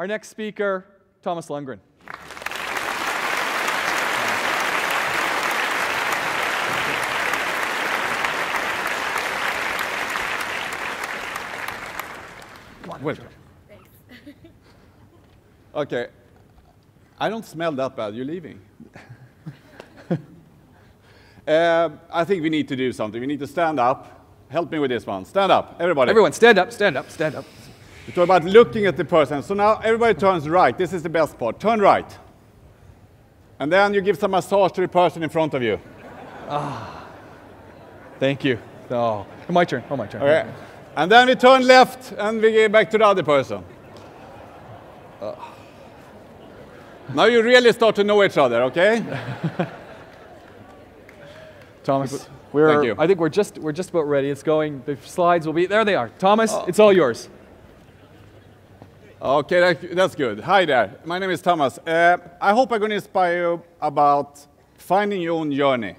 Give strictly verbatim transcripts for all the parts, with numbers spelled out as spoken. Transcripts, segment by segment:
Our next speaker, Thomas Lundgren. Welcome. Thanks. Okay. I don't smell that bad. You're leaving. uh, I think we need to do something. We need to stand up. Help me with this one. Stand up, everybody. Everyone, stand up, stand up, stand up. We talk about looking at the person. So now everybody turns right. This is the best part. Turn right. And then you give some massage to the person in front of you. Ah. Thank you. Oh, my turn. Oh, my turn. Okay. My turn. And then we turn left, and we get back to the other person. Uh. Now you really start to know each other, okay? Thomas, we're, Thank you. I think we're just, we're just about ready. It's going. The slides will be, there they are. Thomas, oh. It's all yours. Okay, that, that's good. Hi there. My name is Thomas. Uh, I hope I'm going to inspire you about finding your own journey.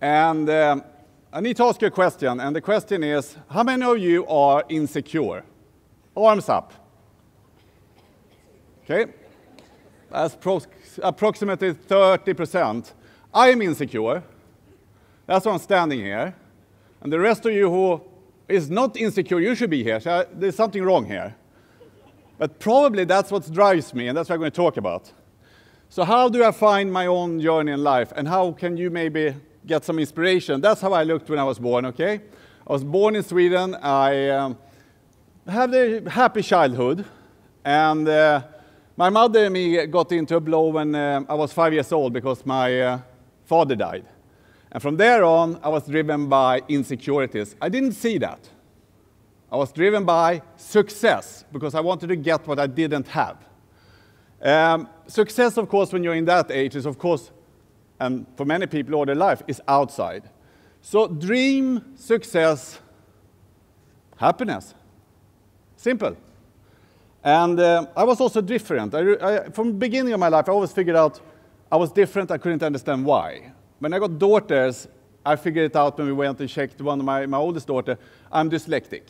And... Um, I need to ask you a question, and the question is, how many of you are insecure? Arms up. Okay, that's pro approximately thirty percent. I am insecure. That's why I'm standing here. And the rest of you who is not insecure, you should be here. So I, there's something wrong here. But probably that's what drives me, and that's what I'm going to talk about. So how do I find my own journey in life, and how can you maybe get some inspiration? That's how I looked when I was born, okay? I was born in Sweden. I um, had a happy childhood. And uh, my mother and me got into a blow when uh, I was five years old because my uh, father died. And from there on, I was driven by insecurities. I didn't see that. I was driven by success because I wanted to get what I didn't have. Um, success, of course, when you're in that age is, of course, and for many people all their life, is outside. So dream, success, happiness. Simple. And uh, I was also different. I, I, from the beginning of my life, I always figured out I was different. I couldn't understand why. When I got daughters, I figured it out when we went and checked one of my, my oldest daughter. I'm dyslexic.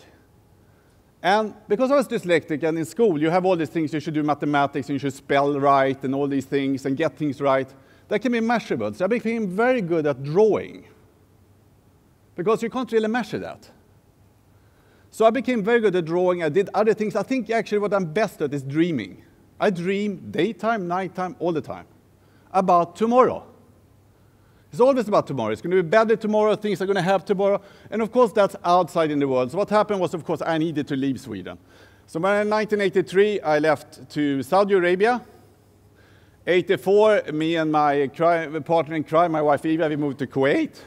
And because I was dyslexic and in school, you have all these things. You should do mathematics and you should spell right and all these things and get things right. That can be measurable. So I became very good at drawing because you can't really measure that. So I became very good at drawing. I did other things. I think actually what I'm best at is dreaming. I dream daytime, nighttime, all the time about tomorrow. It's always about tomorrow. It's going to be better tomorrow. Things are going to happen tomorrow. And of course, that's outside in the world. So what happened was, of course, I needed to leave Sweden. So in nineteen eighty-three, I left to Saudi Arabia. eighty-four, me and my crime, partner in crime, my wife Eva, we moved to Kuwait.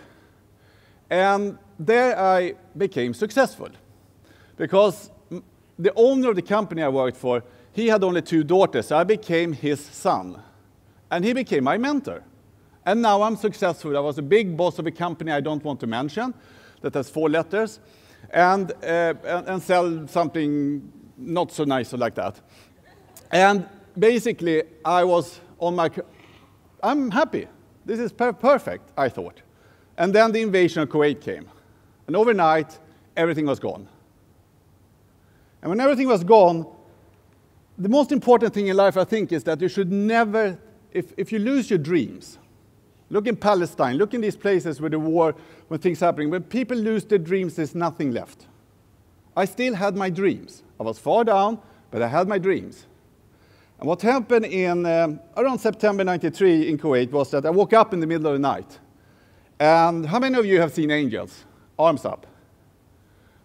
And there I became successful. Because the owner of the company I worked for, he had only two daughters, so I became his son. And he became my mentor. And now I'm successful. I was a big boss of a company I don't want to mention, that has four letters, and, uh, and, and sell something not so nice like that. And basically, I was on my... I'm happy. This is per perfect, I thought. And then the invasion of Kuwait came. And overnight, everything was gone. And when everything was gone, the most important thing in life, I think, is that you should never... If, if you lose your dreams, look in Palestine, look in these places where the war, when things are happening, when people lose their dreams, there's nothing left. I still had my dreams. I was far down, but I had my dreams. And what happened in um, around September ninety-three in Kuwait was that I woke up in the middle of the night. And how many of you have seen angels? Arms up.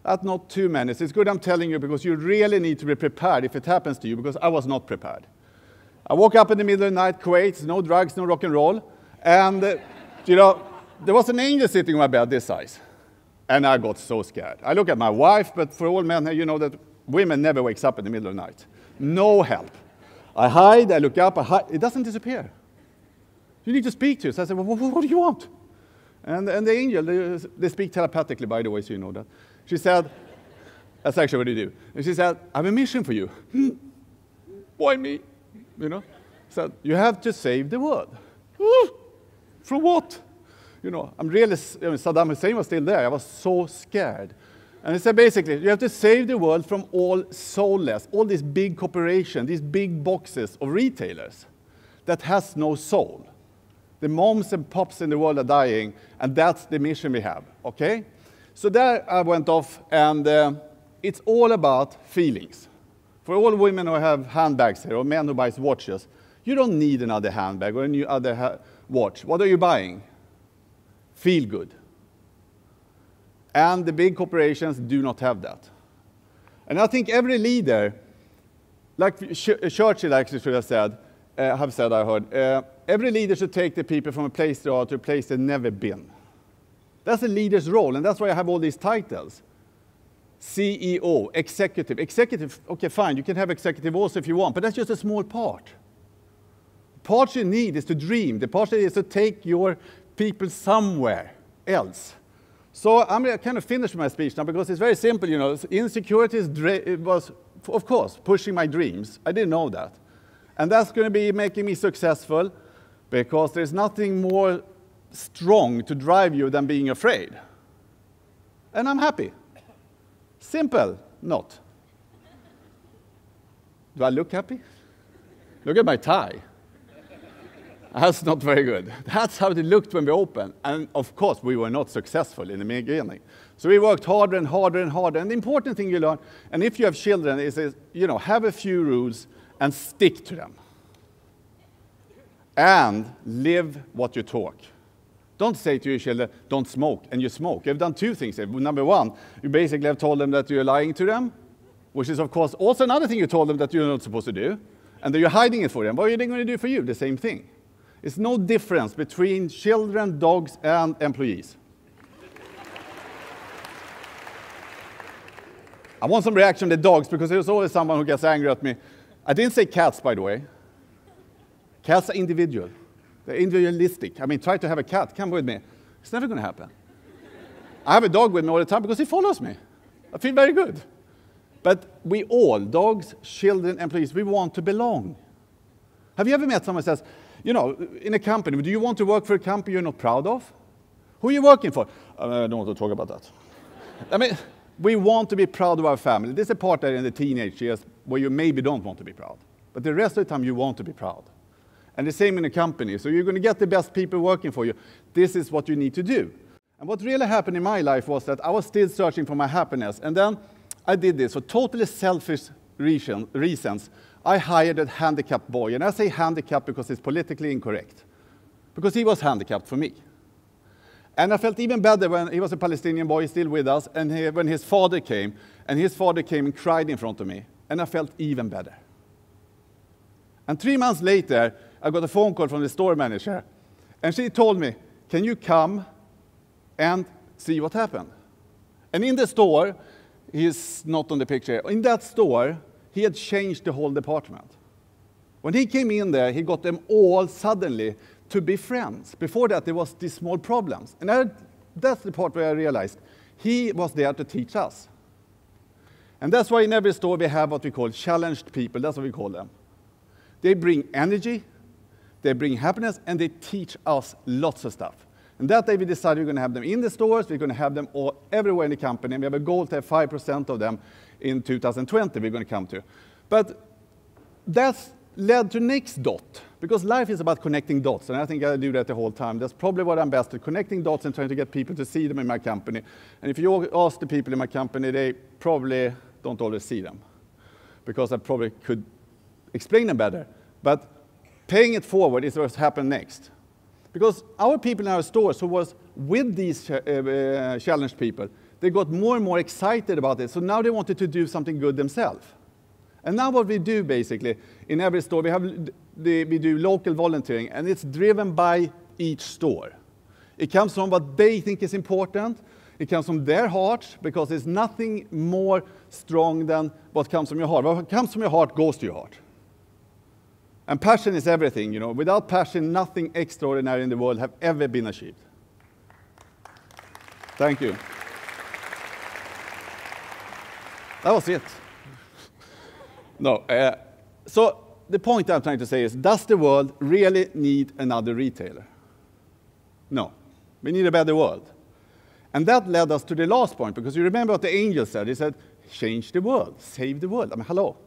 That's not too many. So it's good I'm telling you because you really need to be prepared if it happens to you, because I was not prepared. I woke up in the middle of the night, Kuwait, no drugs, no rock and roll. And, uh, you know, there was an angel sitting on my bed this size. And I got so scared. I look at my wife, but for all men, you know that women never wakes up in the middle of the night. No help. I hide, I look up, I hide. It doesn't disappear. You need to speak to it. So I said, well, what, what do you want? And, and the angel, they, they speak telepathically, by the way, so you know that. She said, that's actually what you do. And she said, I have a mission for you. Why me? You know? So you have to save the world. From what? You know, I'm really, I mean, Saddam Hussein was still there. I was so scared. And it's basically, you have to save the world from all soulless, all these big corporations, these big boxes of retailers that has no soul. The moms and pops in the world are dying, and that's the mission we have, okay? So there I went off, and uh, it's all about feelings. For all women who have handbags here, or men who buy watches, you don't need another handbag or any other ha watch. What are you buying? Feel good. And the big corporations do not have that. And I think every leader, like Churchill actually should have said, uh, have said I heard, uh, every leader should take the people from a place they are to a place they've never been. That's a leader's role, and that's why I have all these titles. C E O, executive. Executive, okay, fine, you can have executive also if you want, but that's just a small part. The part you need is to dream. The part you need is to take your people somewhere else. So I'm kind of finished my speech now because it's very simple, you know. Insecurities was, of course, pushing my dreams. I didn't know that. And that's going to be making me successful because there's nothing more strong to drive you than being afraid. And I'm happy. Simple, not. Do I look happy? Look at my tie. That's not very good. That's how it looked when we opened. And of course, we were not successful in the beginning. So we worked harder and harder and harder. And the important thing you learn, and if you have children, is, is you know, have a few rules and stick to them. And live what you talk. Don't say to your children, don't smoke, and you smoke. You've done two things here. Number one, you basically have told them that you're lying to them, which is, of course, also another thing you told them that you're not supposed to do, and that you're hiding it for them. What are they going to do for you? The same thing. It's no difference between children, dogs, and employees. I want some reaction to dogs because there's always someone who gets angry at me. I didn't say cats, by the way. Cats are individual. They're individualistic. I mean, try to have a cat. Come with me. It's never going to happen. I have a dog with me all the time because he follows me. I feel very good. But we all, dogs, children, employees, we want to belong. Have you ever met someone who says, you know, in a company, do you want to work for a company you're not proud of? Who are you working for? Uh, I don't want to talk about that. I mean, we want to be proud of our family. There's a part there in the teenage years where you maybe don't want to be proud. But the rest of the time, you want to be proud. And the same in a company. So you're going to get the best people working for you. This is what you need to do. And what really happened in my life was that I was still searching for my happiness. And then I did this for totally selfish reason, reasons. I hired a handicapped boy, and I say handicapped because it's politically incorrect, because he was handicapped for me. And I felt even better when he was a Palestinian boy, still with us, and he, when his father came, and his father came and cried in front of me, and I felt even better. And three months later, I got a phone call from the store manager, and she told me, can you come and see what happened? And in the store, he's not on the picture, in that store, he had changed the whole department. When he came in there, he got them all suddenly to be friends. Before that, there was these small problems. And I, that's the part where I realized he was there to teach us. And that's why in every store we have what we call challenged people. That's what we call them. They bring energy, they bring happiness, and they teach us lots of stuff. And that day we decided we're going to have them in the stores, we're going to have them all, everywhere in the company, and we have a goal to have five percent of them in two thousand twenty we're going to come to. But that's led to next dot, because life is about connecting dots, and I think I do that the whole time. That's probably what I'm best at, connecting dots and trying to get people to see them in my company. And if you ask the people in my company, they probably don't always see them, because I probably could explain them better. But paying it forward is what's happened next. Because our people in our stores who was with these uh, challenged people, they got more and more excited about it. So now they wanted to do something good themselves. And now what we do basically, in every store, we, have the, we do local volunteering, and it's driven by each store. It comes from what they think is important. It comes from their heart, because there's nothing more strong than what comes from your heart. What comes from your heart goes to your heart. And passion is everything, you know. Without passion, nothing extraordinary in the world have ever been achieved. Thank you. That was it. No. Uh, so the point I'm trying to say is, does the world really need another retailer? No. We need a better world. And that led us to the last point, because you remember what the angel said. He said, change the world, save the world. I mean, hello.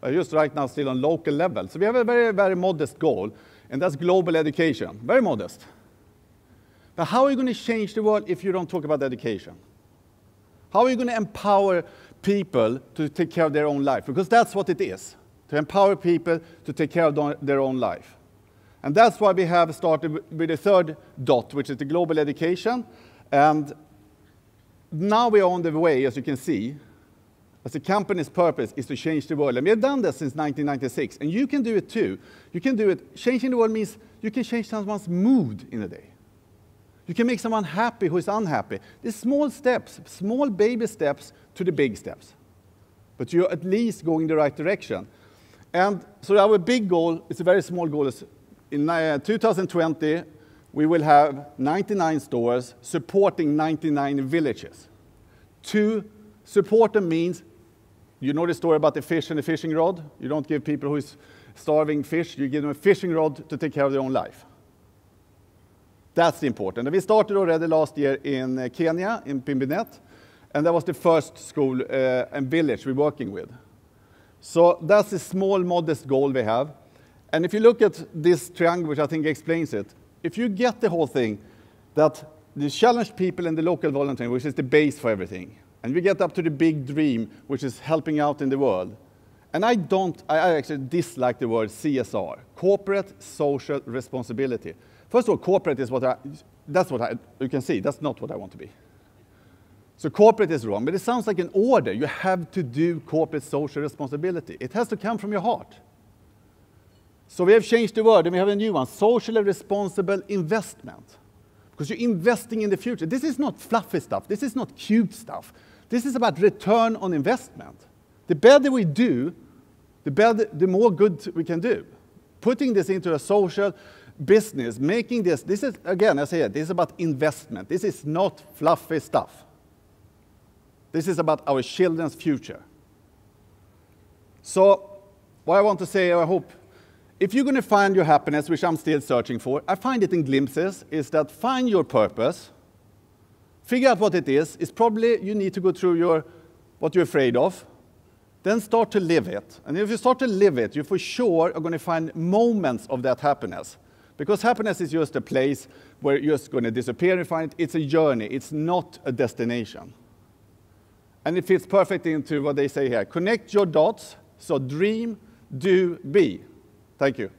We're just right now still on local level. So we have a very, very modest goal, and that's global education. Very modest. But how are you going to change the world if you don't talk about education? How are you going to empower people to take care of their own life? Because that's what it is, to empower people to take care of their own life. And that's why we have started with the third dot, which is the global education. And now we are on the way, as you can see, as a company's purpose is to change the world. And we have done this since nineteen ninety-six, and you can do it too. You can do it. Changing the world means you can change someone's mood in a day. You can make someone happy who is unhappy. These small steps, small baby steps to the big steps. But you're at least going in the right direction. And so our big goal, it's a very small goal. In two thousand twenty, we will have ninety-nine stores supporting ninety-nine villages. To support them means, you know the story about the fish and the fishing rod? You don't give people who is starving fish, you give them a fishing rod to take care of their own life. That's important. And we started already last year in Kenya, in Pimbinet, and that was the first school uh, and village we're working with. So that's a small, modest goal we have. And if you look at this triangle, which I think explains it, if you get the whole thing, that the challenge people and the local volunteering, which is the base for everything, and we get up to the big dream, which is helping out in the world. And I don't, I actually dislike the word C S R, corporate social responsibility. First of all, corporate is what I, that's what I, you can see, that's not what I want to be. So corporate is wrong, but it sounds like an order. You have to do corporate social responsibility. It has to come from your heart. So we have changed the word, and we have a new one, socially responsible investment. Because you're investing in the future. This is not fluffy stuff. This is not cute stuff. This is about return on investment. The better we do, the better, the more good we can do. Putting this into a social business, making this, this is, again, I say it, this is about investment. This is not fluffy stuff. This is about our children's future. So what I want to say, I hope, if you're going to find your happiness, which I'm still searching for, I find it in glimpses, is that find your purpose, figure out what it is. It's probably you need to go through your, what you're afraid of, then start to live it. And if you start to live it, you for sure are going to find moments of that happiness. Because happiness is just a place where you're just going to disappear and find it. It's a journey. It's not a destination. And it fits perfectly into what they say here. Connect your dots, so dream, do, be. Thank you.